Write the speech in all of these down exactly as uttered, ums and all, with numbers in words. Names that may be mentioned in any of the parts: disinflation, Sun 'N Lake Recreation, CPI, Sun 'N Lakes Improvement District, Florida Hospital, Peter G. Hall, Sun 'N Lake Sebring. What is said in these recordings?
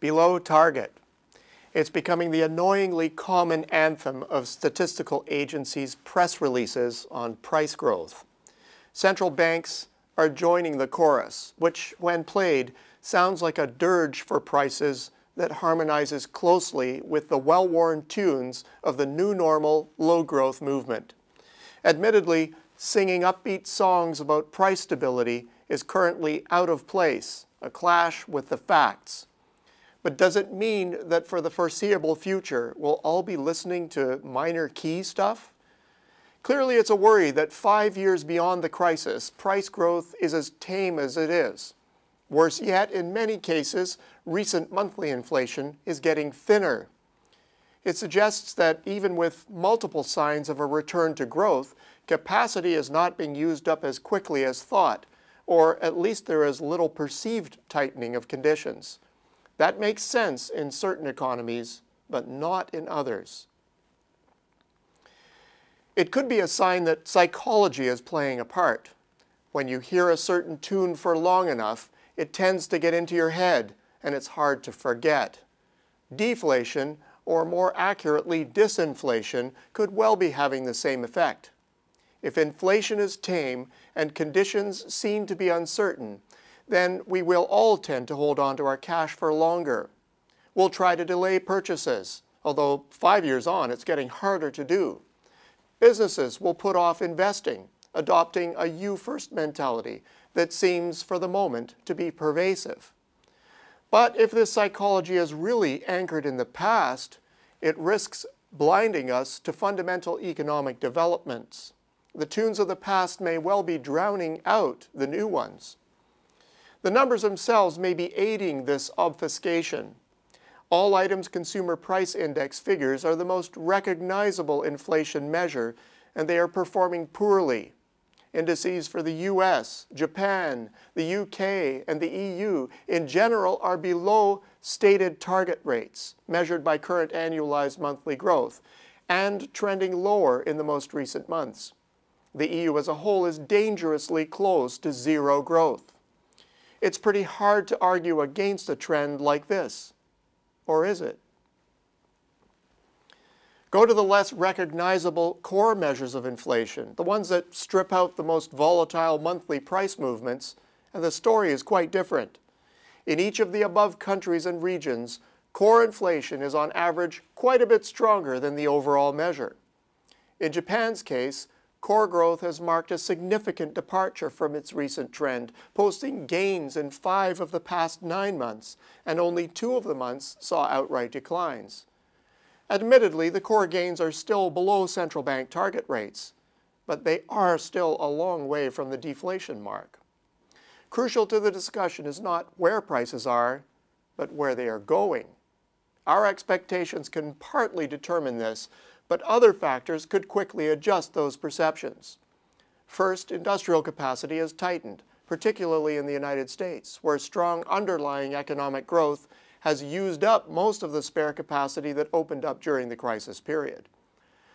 below target. It's becoming the annoyingly common anthem of statistical agencies' press releases on price growth. Central banks are joining the chorus, which, when played, sounds like a dirge for prices that harmonizes closely with the well-worn tunes of the new normal low-growth movement. Admittedly, singing upbeat songs about price stability is currently out of place, a clash with the facts. But does it mean that for the foreseeable future, we'll all be listening to minor key stuff? Clearly, it's a worry that five years beyond the crisis, price growth is as tame as it is. Worse yet, in many cases, recent monthly inflation is getting thinner. It suggests that even with multiple signs of a return to growth, capacity is not being used up as quickly as thought, or at least there is little perceived tightening of conditions. That makes sense in certain economies, but not in others. It could be a sign that psychology is playing a part. When you hear a certain tune for long enough, it tends to get into your head, and it's hard to forget. Deflation, or more accurately, disinflation, could well be having the same effect. If inflation is tame and conditions seem to be uncertain, then we will all tend to hold on to our cash for longer. We'll try to delay purchases, although five years on it's getting harder to do. Businesses will put off investing, adopting a you-first mentality that seems for the moment to be pervasive. But if this psychology is really anchored in the past, it risks blinding us to fundamental economic developments. The tunes of the past may well be drowning out the new ones. The numbers themselves may be aiding this obfuscation. All items consumer price index figures are the most recognizable inflation measure, and they are performing poorly. Indices for the U S, Japan, the U K, and the E U in general are below stated target rates, measured by current annualized monthly growth, and trending lower in the most recent months. The E U as a whole is dangerously close to zero growth. It's pretty hard to argue against a trend like this. Or is it? Go to the less recognizable core measures of inflation, the ones that strip out the most volatile monthly price movements, and the story is quite different. In each of the above countries and regions, core inflation is on average quite a bit stronger than the overall measure. In Japan's case, core growth has marked a significant departure from its recent trend, posting gains in five of the past nine months, and only two of the months saw outright declines. Admittedly, the core gains are still below central bank target rates, but they are still a long way from the deflation mark. Crucial to the discussion is not where prices are, but where they are going. Our expectations can partly determine this, but other factors could quickly adjust those perceptions. First, industrial capacity has tightened, particularly in the United States, where strong underlying economic growth has used up most of the spare capacity that opened up during the crisis period.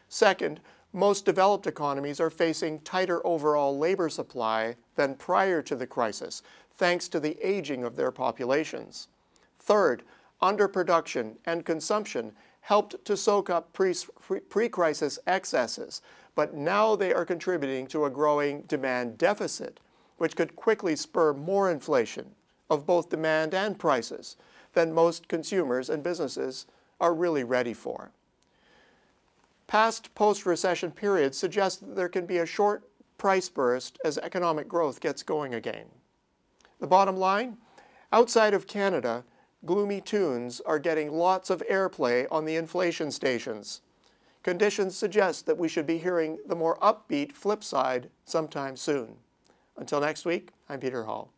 Second, most developed economies are facing tighter overall labor supply than prior to the crisis, thanks to the aging of their populations. Third, underproduction and consumption helped to soak up pre-crisis excesses, but now they are contributing to a growing demand deficit, which could quickly spur more inflation of both demand and prices than most consumers and businesses are really ready for. Past post-recession periods suggest that there can be a short price burst as economic growth gets going again. The bottom line, outside of Canada, gloomy tunes are getting lots of airplay on the inflation stations. Conditions suggest that we should be hearing the more upbeat flip side sometime soon. Until next week, I'm Peter Hall.